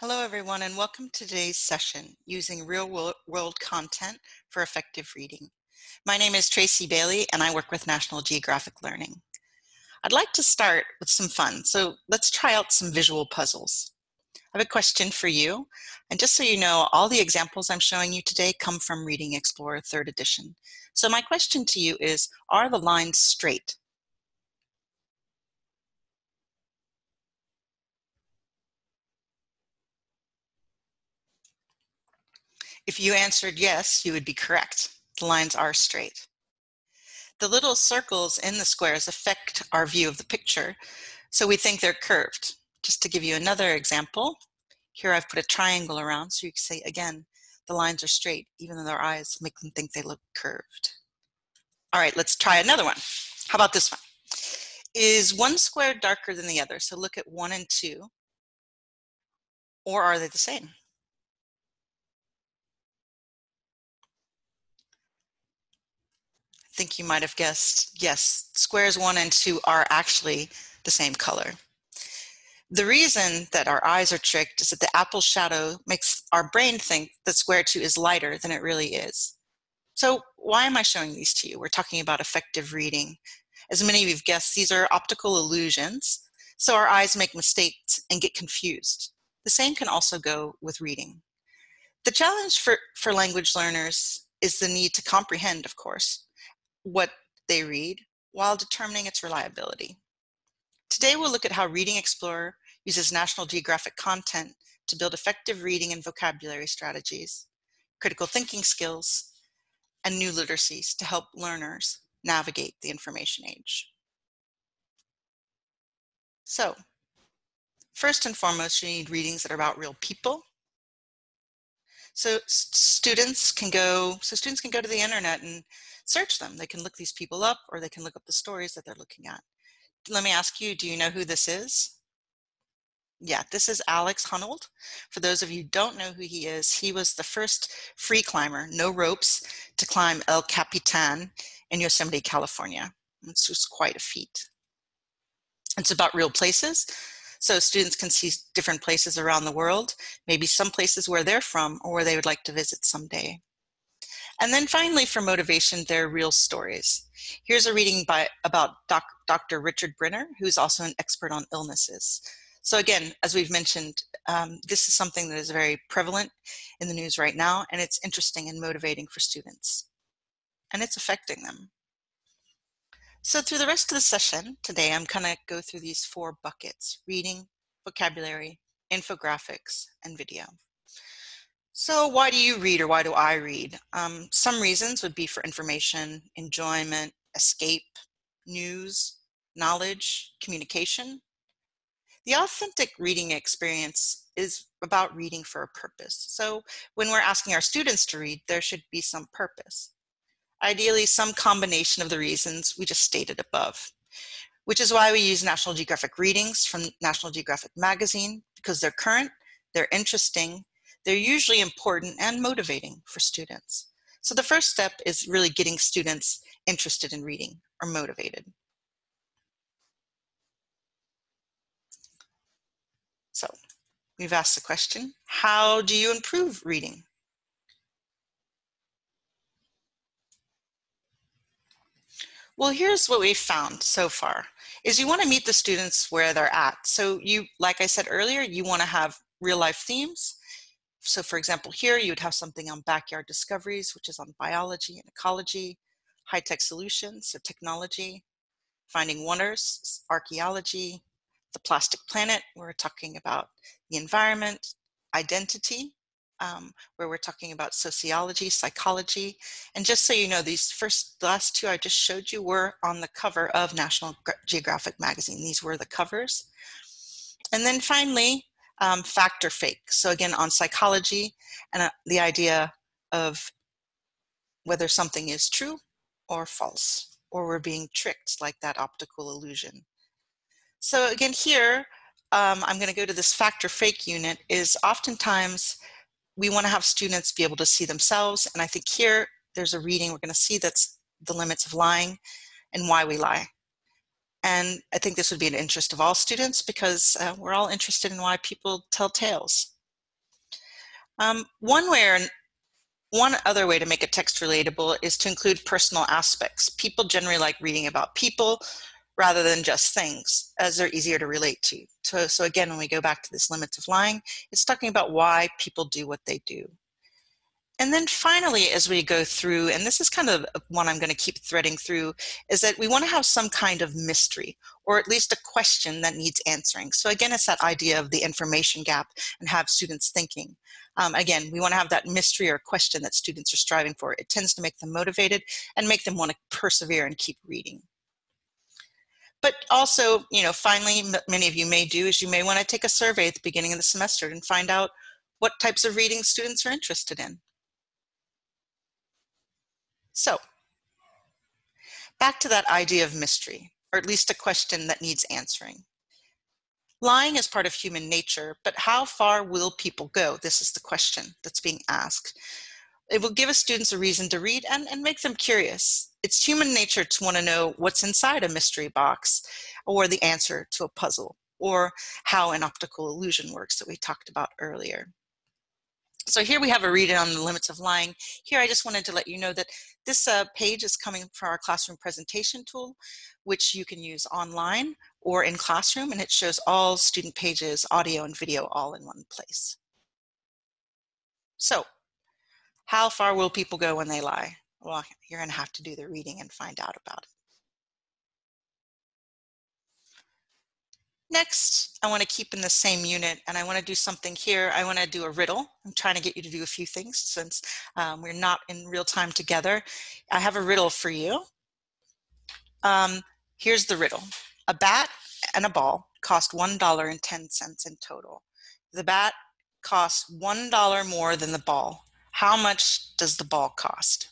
Hello everyone and welcome to today's session, Using Real-World Content for Effective Reading. My name is Tracy Bailey and I work with National Geographic Learning. I'd like to start with some fun, so let's try out some visual puzzles. I have a question for you, and just so you know, all the examples I'm showing you today come from Reading Explorer 3rd edition. So my question to you is, are the lines straight? If you answered yes, you would be correct. The lines are straight. The little circles in the squares affect our view of the picture, so we think they're curved. Just to give you another example, here I've put a triangle around, so you can see, again, the lines are straight, even though their eyes make them think they look curved. All right, let's try another one. How about this one? Is one square darker than the other? So look at 1 and 2, or are they the same? I think you might have guessed, yes, squares 1 and 2 are actually the same color. The reason that our eyes are tricked is that the apple shadow makes our brain think that square 2 is lighter than it really is. So why am I showing these to you? We're talking about effective reading. As many of you have guessed, these are optical illusions, so our eyes make mistakes and get confused. The same can also go with reading. The challenge for language learners is the need to comprehend, of course, what they read while determining its reliability. Today we'll look at how Reading Explorer uses National Geographic content to build effective reading and vocabulary strategies, critical thinking skills, and new literacies to help learners navigate the information age. So, first and foremost, you need readings that are about real people. So students can go to the internet and search them. They can look these people up, or they can look up the stories that they're looking at. Let me ask you, do you know who this is? Yeah, this is Alex Honnold. For those of you who don't know who he is, he was the first free climber, no ropes, to climb El Capitan in Yosemite, California. It's just quite a feat. It's about real places. So students can see different places around the world, maybe some places where they're from or where they would like to visit someday. And then finally, for motivation, there are real stories. Here's a reading about Dr. Richard Brinner, who's also an expert on illnesses. So again, as we've mentioned, this is something that is very prevalent in the news right now, and it's interesting and motivating for students, and it's affecting them. So through the rest of the session today, I'm going to go through these 4 buckets: reading, vocabulary, infographics, and video. So why do you read, or why do I read? Some reasons would be for information, enjoyment, escape, news, knowledge, communication. The authentic reading experience is about reading for a purpose. So when we're asking our students to read, there should be some purpose. Ideally, some combination of the reasons we just stated above, which is why we use National Geographic readings from National Geographic Magazine, because they're current, they're interesting, they're usually important and motivating for students. So the first step is really getting students interested in reading or motivated. So we've asked the question, how do you improve reading? Well, here's what we've found so far, is you want to meet the students where they're at. So you, like I said earlier, you want to have real life themes. So for example, here you would have something on backyard discoveries, which is on biology and ecology, high-tech solutions, so technology, finding wonders, archaeology, the plastic planet, where we're talking about the environment, identity, where we're talking about sociology, psychology. And just so you know, these last 2 I just showed you were on the cover of National Geographic Magazine. These were the covers. And then finally, fact or fake. So again, on psychology and the idea of whether something is true or false, or we're being tricked like that optical illusion. So again, here, I'm going to go to this fact or fake unit, is oftentimes we want to have students be able to see themselves. And I think here there's a reading we're going to see that's the limits of lying and why we lie. And I think this would be an interest of all students, because we're all interested in why people tell tales. One other way to make a text relatable is to include personal aspects. People generally like reading about people rather than just things, as they're easier to relate to. So again, when we go back to this limits of lying, it's talking about why people do what they do. And then finally, as we go through, and this is kind of one I'm going to keep threading through, is that we want to have some kind of mystery, or at least a question that needs answering. So again, it's that idea of the information gap and have students thinking. Again, we want to have that mystery or question that students are striving for. It tends to make them motivated and make them want to persevere and keep reading. But also, you know, finally, many of you may do is you may want to take a survey at the beginning of the semester and find out what types of reading students are interested in. So, back to that idea of mystery, or at least a question that needs answering. Lying is part of human nature, but how far will people go? This is the question that's being asked. It will give students a reason to read and make them curious. It's human nature to want to know what's inside a mystery box, or the answer to a puzzle, or how an optical illusion works that we talked about earlier. So here we have a read on the limits of lying. Here I just wanted to let you know that this page is coming from our classroom presentation tool, which you can use online or in classroom, and it shows all student pages, audio and video, all in one place. So how far will people go when they lie? Well, you're going to have to do the reading and find out about it. Next, I want to keep in the same unit, and I want to do something here. I want to do a riddle. I'm trying to get you to do a few things since we're not in real time together. I have a riddle for you. Here's the riddle. A bat and a ball cost $1.10 in total. The bat costs $1 more than the ball. How much does the ball cost?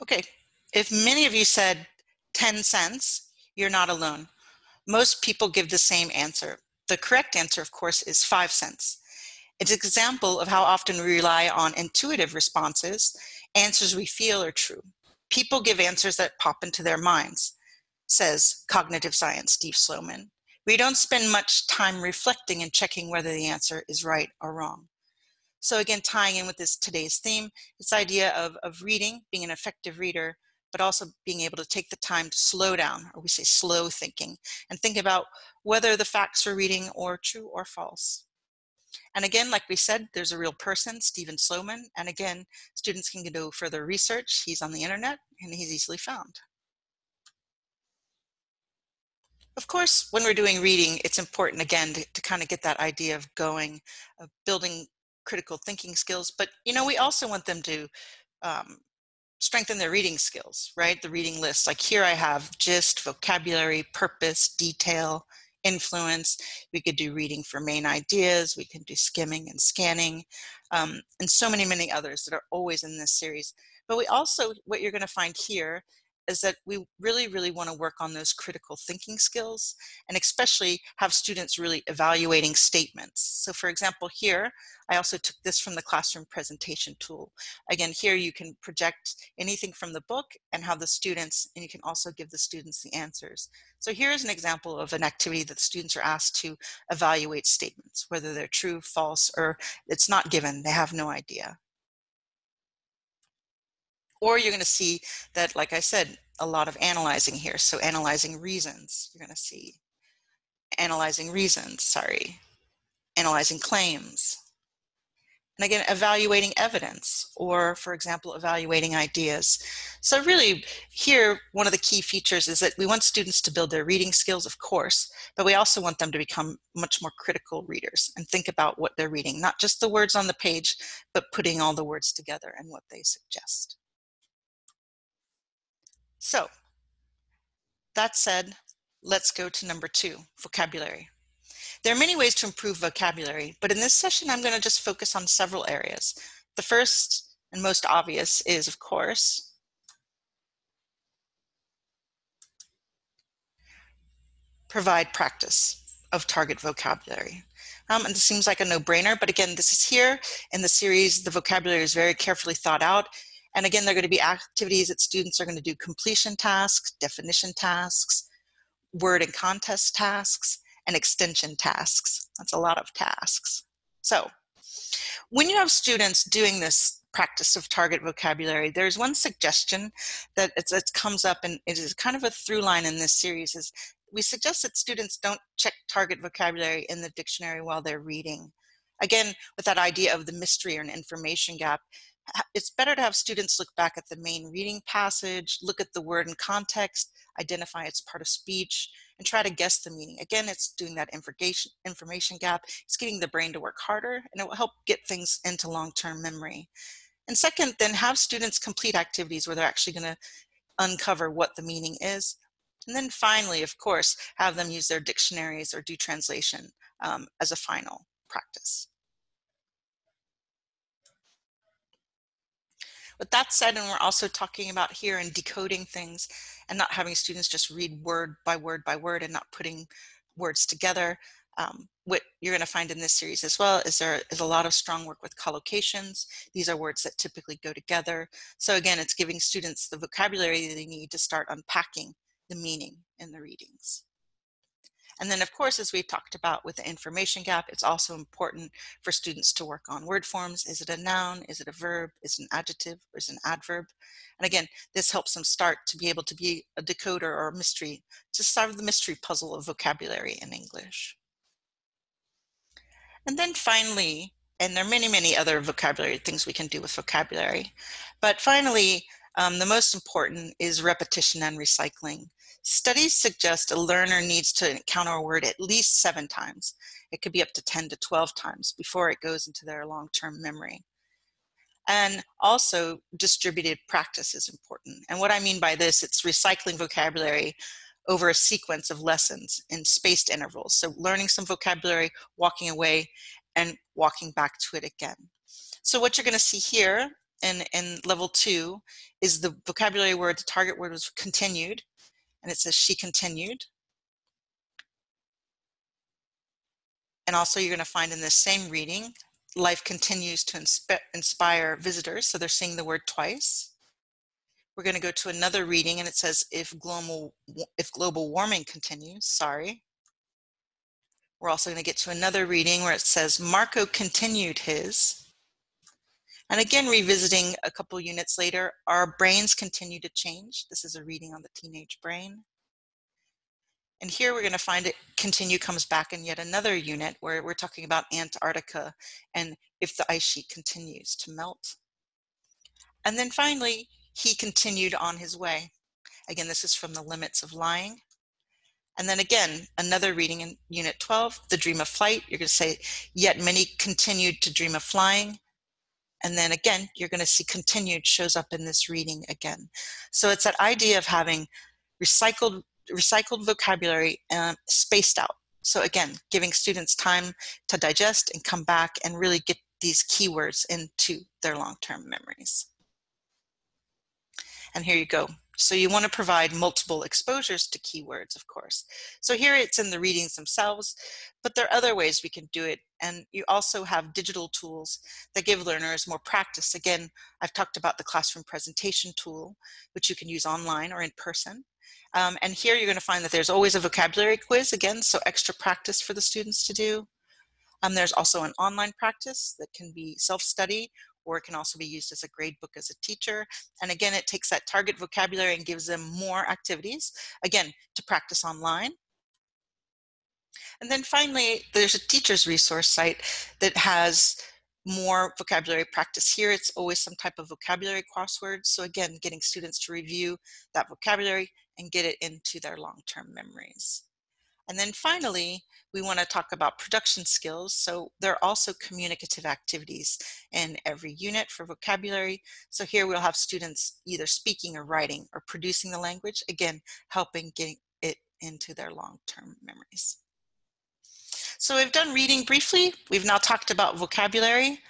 Okay, if many of you said 10 cents, you're not alone. Most people give the same answer. The correct answer, of course, is 5 cents. It's an example of how often we rely on intuitive responses, answers we feel are true. People give answers that pop into their minds, says cognitive science Steve Sloman. We don't spend much time reflecting and checking whether the answer is right or wrong. So again, tying in with this today's theme, this idea of reading, being an effective reader, but also being able to take the time to slow down, or we say slow thinking, and think about whether the facts we're reading are true or false. And again, like we said, there's a real person, Stephen Sloman, and again, students can do further research. He's on the internet, and he's easily found. Of course, when we're doing reading, it's important, again, to kind of get that idea of going, of building critical thinking skills, but you know, we also want them to strengthen their reading skills, right? The reading list, like here I have gist, vocabulary, purpose, detail, influence. We could do reading for main ideas. We can do skimming and scanning, and so many others that are always in this series. But we also, what you're going to find here is that we really want to work on those critical thinking skills, and especially have students really evaluating statements. So for example, here, I also took this from the classroom presentation tool. Again, here you can project anything from the book and have the students, and you can also give the students the answers. So here's an example of an activity that the students are asked to evaluate statements, whether they're true, false, or it's not given, they have no idea. Or you're going to see that, like I said, a lot of analyzing here. So analyzing reasons, you're going to see. Analyzing reasons, sorry. Analyzing claims. And again, evaluating evidence, or for example, evaluating ideas. So really here, one of the key features is that we want students to build their reading skills, of course, but we also want them to become much more critical readers and think about what they're reading, not just the words on the page, but putting all the words together and what they suggest. So that said, let's go to number 2, vocabulary. There are many ways to improve vocabulary, but in this session, I'm going to just focus on several areas. The first and most obvious is, of course, provide practice of target vocabulary. And this seems like a no-brainer, but again, this is here in the series. The vocabulary is very carefully thought out. And again, there are going to be activities that students are going to do: completion tasks, definition tasks, word and contest tasks, and extension tasks. That's a lot of tasks. So when you have students doing this practice of target vocabulary, there's one suggestion that it comes up, and it is kind of a through line in this series, is we suggest that students don't check target vocabulary in the dictionary while they're reading. Again, with that idea of the mystery and information gap, it's better to have students look back at the main reading passage, look at the word in context, identify its part of speech, and try to guess the meaning. Again, it's doing that information gap. It's getting the brain to work harder, and it will help get things into long-term memory. And second, then have students complete activities where they're actually going to uncover what the meaning is. And then finally, of course, have them use their dictionaries or do translation as a final practice. With that said, and we're also talking about here and decoding things and not having students just read word by word by word and not putting words together. What you're going to find in this series as well is there is a lot of strong work with collocations. These are words that typically go together. So again, it's giving students the vocabulary they need to start unpacking the meaning in the readings. And then, of course, as we've talked about with the information gap, it's also important for students to work on word forms. Is it a noun? Is it a verb? Is it an adjective? Or is it an adverb? And again, this helps them start to be able to be a decoder or a mystery, to solve the mystery puzzle of vocabulary in English. And then finally, and there are many, many other vocabulary things we can do with vocabulary, but finally, the most important is repetition and recycling. Studies suggest a learner needs to encounter a word at least 7 times. It could be up to 10 to 12 times before it goes into their long-term memory. And also, distributed practice is important. And what I mean by this, it's recycling vocabulary over a sequence of lessons in spaced intervals. So learning some vocabulary, walking away, and walking back to it again. So what you're going to see here in level 2 is the vocabulary word, the target word was continued. And it says she continued. And also you're going to find in this same reading, life continues to inspire visitors. So they're seeing the word twice. We're going to go to another reading, and it says if global warming continues, sorry. We're also going to get to another reading where it says Marco continued his. And again, revisiting a couple units later, our brains continue to change. This is a reading on the teenage brain. And here we're going to find it continue comes back in yet another unit where we're talking about Antarctica and if the ice sheet continues to melt. And then finally, he continued on his way. Again, this is from The Limits of Lying. And then again, another reading in unit 12, the dream of flight. You're going to say, yet many continued to dream of flying. And then again, you're going to see continued shows up in this reading again. So it's that idea of having recycled vocabulary spaced out. So again, giving students time to digest and come back and really get these keywords into their long-term memories. And here you go. So you want to provide multiple exposures to keywords, of course. So here it's in the readings themselves, but there are other ways we can do it. And you also have digital tools that give learners more practice. Again, I've talked about the classroom presentation tool, which you can use online or in person. And here you're going to find that there's always a vocabulary quiz, again, so extra practice for the students to do. There's also an online practice that can be self-study, or it can also be used as a grade book as a teacher. And again, it takes that target vocabulary and gives them more activities, again, to practice online. And then finally, there's a teacher's resource site that has more vocabulary practice here. It's always some type of vocabulary crossword. So again, getting students to review that vocabulary and get it into their long-term memories. And then finally, we want to talk about production skills. So there are also communicative activities in every unit for vocabulary. So here we'll have students either speaking or writing or producing the language, again, helping getting it into their long-term memories. So we've done reading briefly. We've now talked about vocabulary.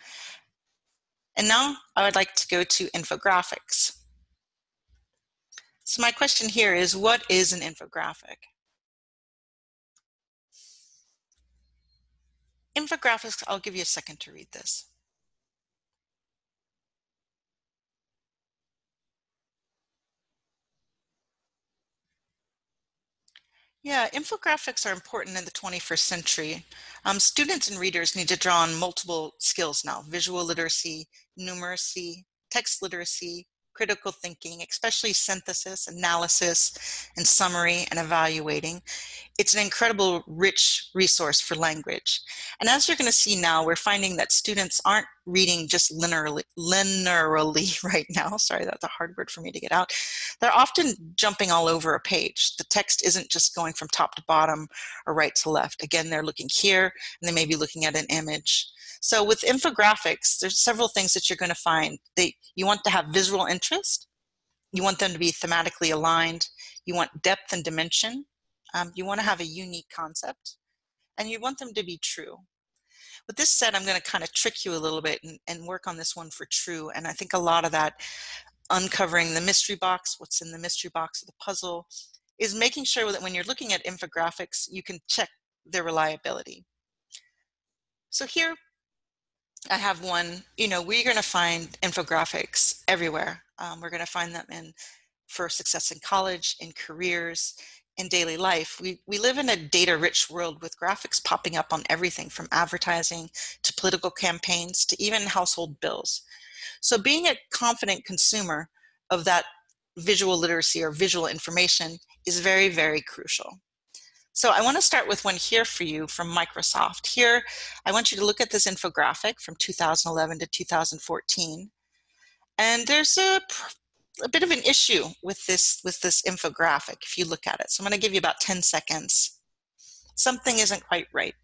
And now I would like to go to infographics. So my question here is, what is an infographic? infographics. I'll give you a second to read this. Yeah, infographics are important in the 21st century. Students and readers need to draw on multiple skills now: visual literacy, numeracy, text literacy, critical thinking, especially synthesis, analysis, and summary, and evaluating. It's an incredible rich resource for language. And as you're going to see now, we're finding that students aren't reading just linearly right now. Sorry, that's a hard word for me to get out. They're often jumping all over a page. The text isn't just going from top to bottom or right to left. Again, they're looking here, and they may be looking at an image. So with infographics, there's several things that you're going to find. You want to have visual interest. You want them to be thematically aligned. You want depth and dimension. You want to have a unique concept. And you want them to be true. With this said, I'm going to kind of trick you a little bit and work on this one for true. And I think a lot of that, uncovering the mystery box, what's in the mystery box of the puzzle, is making sure that when you're looking at infographics, you can check their reliability. So here, I have one. You know, we're going to find infographics everywhere. We're going to find them for success in college, in careers, in daily life. We live in a data-rich world with graphics popping up on everything from advertising to political campaigns to even household bills. So being a confident consumer of that visual literacy or visual information is very, very crucial. So I want to start with one here for you from Microsoft. Here, I want you to look at this infographic from 2011 to 2014. And there's a bit of an issue with this infographic if you look at it. So I'm going to give you about 10 seconds. Something isn't quite right.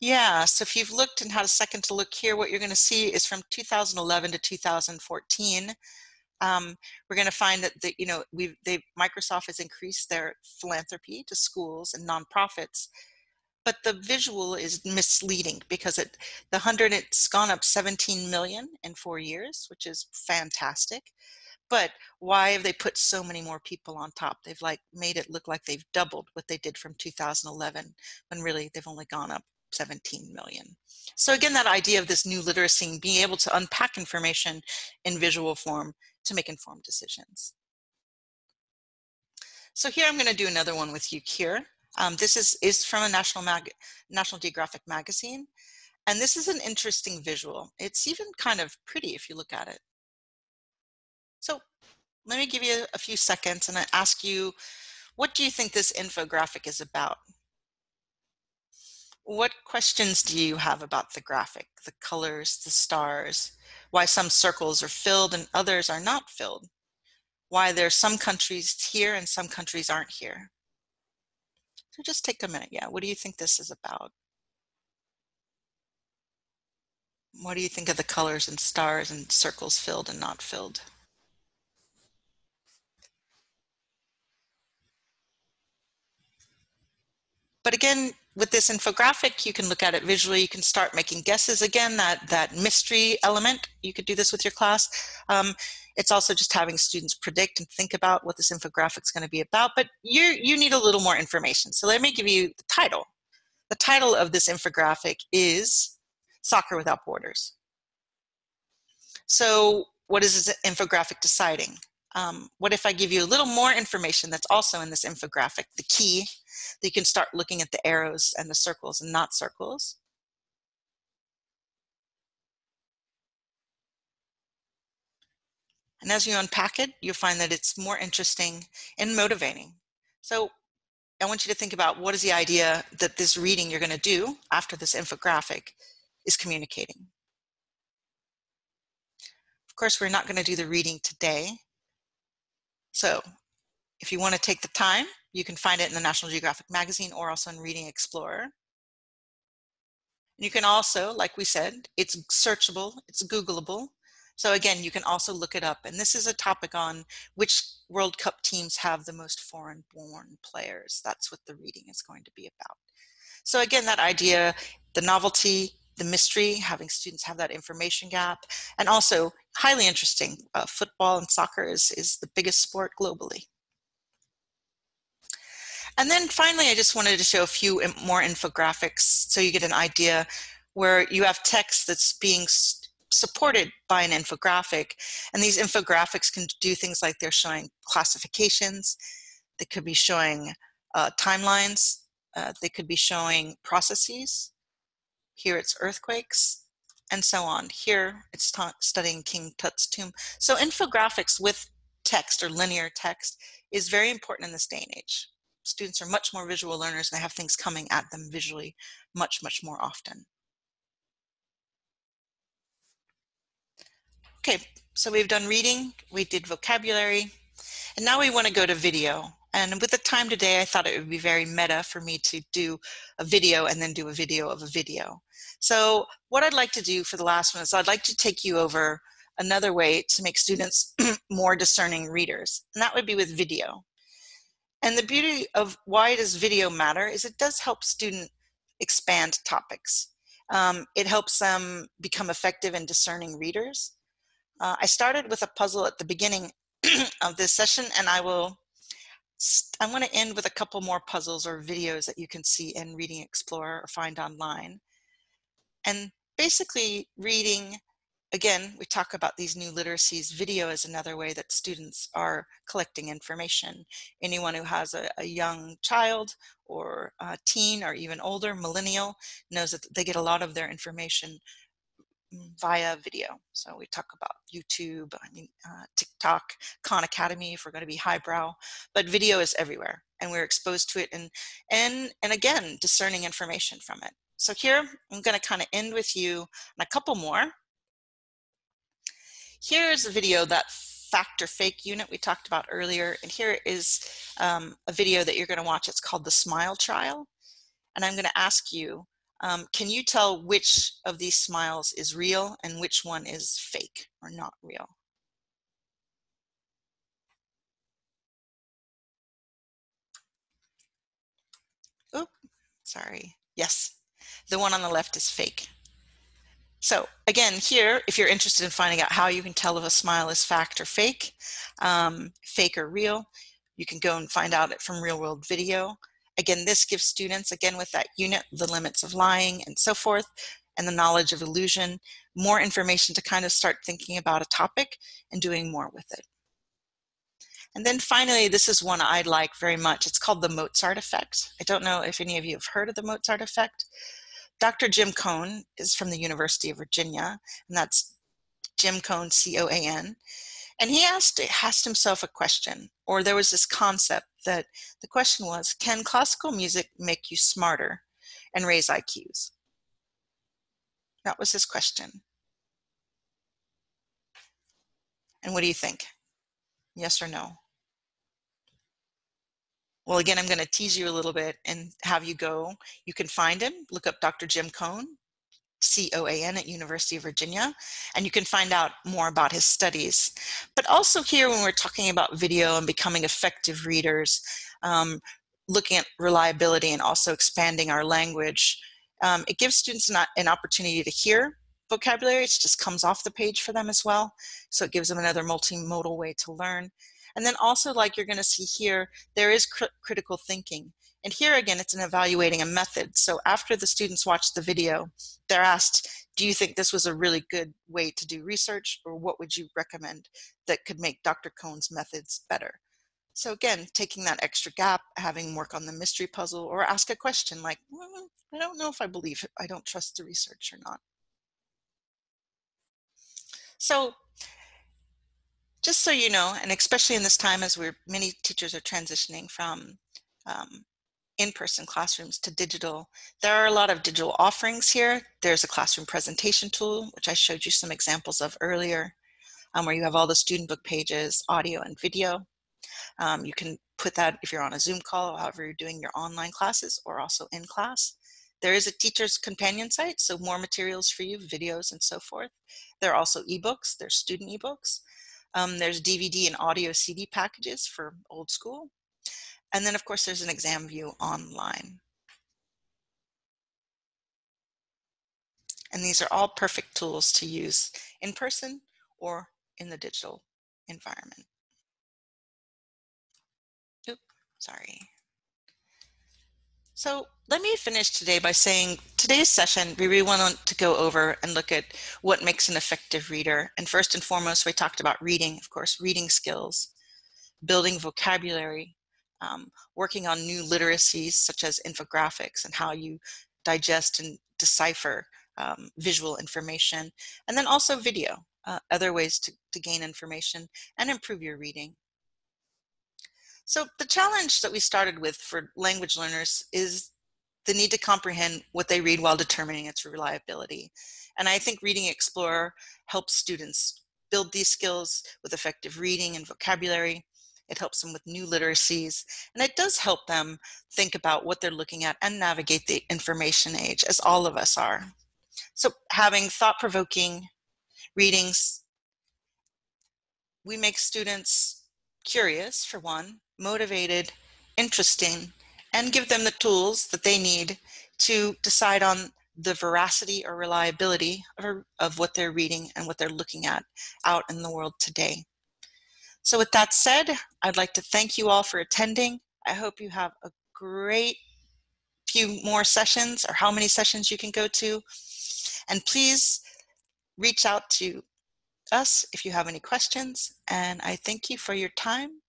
Yeah, so if you've looked and had a second to look here, what you're going to see is from 2011 to 2014. We're going to find that Microsoft has increased their philanthropy to schools and nonprofits, but the visual is misleading because it's gone up 17 million in 4 years, which is fantastic. But why have they put so many more people on top? They've made it look like they've doubled what they did from 2011, when really they've only gone up 17 million. So again, that idea of this new literacy and being able to unpack information in visual form to make informed decisions. So here I'm going to do another one with you here. This is from a National Geographic magazine. And this is an interesting visual. It's even kind of pretty if you look at it. So let me give you a few seconds and I ask you, what do you think this infographic is about? What questions do you have about the graphic, the colors, the stars, why some circles are filled and others are not filled, why there are some countries here and some countries aren't here? So just take a minute. Yeah, what do you think this is about? What do you think of the colors and stars and circles filled and not filled? But again, with this infographic, you can look at it visually. You can start making guesses. Again, that mystery element, you could do this with your class. It's also just having students predict and think about what this infographic is going to be about. But you need a little more information. So let me give you the title. The title of this infographic is Soccer Without Borders. So what is this infographic deciding? What if I give you a little more information that's also in this infographic, the key, that you can start looking at the arrows and the circles and not circles. And as you unpack it, you'll find that it's more interesting and motivating. So I want you to think about, what is the idea that this reading you're going to do after this infographic is communicating? Of course, we're not going to do the reading today. So if you want to take the time, you can find it in the National Geographic Magazine or also in Reading Explorer. You can also, like we said, it's searchable, it's Googleable. So again, you can also look it up. And this is a topic on which World Cup teams have the most foreign-born players. That's what the reading is going to be about. So again, that idea, the novelty, the mystery, having students have that information gap, and also highly interesting. Football and soccer is the biggest sport globally. And then finally, I just wanted to show a few more infographics so you get an idea where you have text that's being supported by an infographic. And these infographics can do things like they're showing classifications, they could be showing timelines, they could be showing processes. Here it's earthquakes, and so on. Here it's studying King Tut's tomb. So infographics with text or linear text is very important in this day and age. Students are much more visual learners, and they have things coming at them visually much, much more often. Okay, so we've done reading, we did vocabulary, and now we want to go to video. And with the time today, I thought it would be very meta for me to do a video and then do a video of a video. So what I'd like to do for the last one is I'd like to take you over another way to make students more discerning readers, and that would be with video. And the beauty of why does video matter is it does help students expand topics. It helps them become effective and discerning readers. I started with a puzzle at the beginning of this session, and I'm going to end with a couple more puzzles or videos that you can see in Reading Explorer or find online. And basically reading, again, we talk about these new literacies. Video is another way that students are collecting information. Anyone who has a young child or a teen or even older, millennial, knows that they get a lot of their information via video. So we talk about YouTube, TikTok, Khan Academy, if we're going to be highbrow, but video is everywhere and we're exposed to it and again, discerning information from it. So here, I'm going to kind of end with you on a couple more. Here is a video, that fact or fake unit we talked about earlier. And here is a video that you're going to watch. It's called the SMILE trial. And I'm going to ask you, can you tell which of these smiles is real and which one is fake or not real? Oh, sorry. Yes, the one on the left is fake. So again, here, if you're interested in finding out how you can tell if a smile is fact or fake, fake or real, you can go and find out it from real world video. Again, this gives students, again with that unit, the limits of lying and so forth, and the knowledge of illusion, more information to kind of start thinking about a topic and doing more with it. And then finally, this is one I like very much. It's called the Mozart Effect. I don't know if any of you have heard of the Mozart Effect. Dr. Jim Cohn is from the University of Virginia, and that's Jim Cohn, C-O-A-N. And he asked himself a question, or there was this concept that the question was, can classical music make you smarter and raise IQs? That was his question. And what do you think? Yes or no? Well, again, I'm going to tease you a little bit and have you go. You can find him, look up Dr. Jim Cohn, C-O-A-N at University of Virginia, and you can find out more about his studies. But also here, when we're talking about video and becoming effective readers, looking at reliability and also expanding our language, it gives students an opportunity to hear vocabulary. It just comes off the page for them as well. So it gives them another multimodal way to learn. And then also, like you're going to see here, there is critical thinking. And here again, it's an evaluating a method. So after the students watch the video, they're asked, do you think this was a really good way to do research, or what would you recommend that could make Dr. Cohn's methods better? So again, taking that extra gap, having work on the mystery puzzle, or ask a question like, well, I don't know if I believe it. I don't trust the research or not. So just so you know, and especially in this time as many teachers are transitioning from in-person classrooms to digital, there are a lot of digital offerings here. There's a classroom presentation tool, which I showed you some examples of earlier, where you have all the student book pages, audio and video. You can put that if you're on a Zoom call or however you're doing your online classes or also in class. There is a teacher's companion site, so more materials for you, videos and so forth. There are also ebooks, there's student ebooks. There's DVD and audio CD packages for old school. And then, of course, there's an exam view online. And these are all perfect tools to use in person or in the digital environment. Oops, sorry. So let me finish today by saying today's session, we really want to go over and look at what makes an effective reader. And first and foremost, we talked about reading, of course, reading skills, building vocabulary, working on new literacies such as infographics and how you digest and decipher visual information, and then also video, other ways to gain information and improve your reading. So the challenge that we started with for language learners is the need to comprehend what they read while determining its reliability. And I think Reading Explorer helps students build these skills with effective reading and vocabulary. It helps them with new literacies, and it does help them think about what they're looking at and navigate the information age, as all of us are. So having thought-provoking readings, we make students curious, for one, motivated, interesting, and give them the tools that they need to decide on the veracity or reliability of what they're reading and what they're looking at out in the world today. So with that said, I'd like to thank you all for attending. I hope you have a great few more sessions, or how many sessions you can go to. And please reach out to us if you have any questions. And I thank you for your time,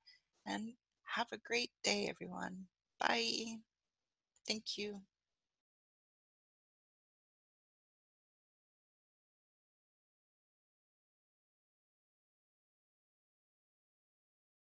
and have a great day, everyone. Bye. Thank you.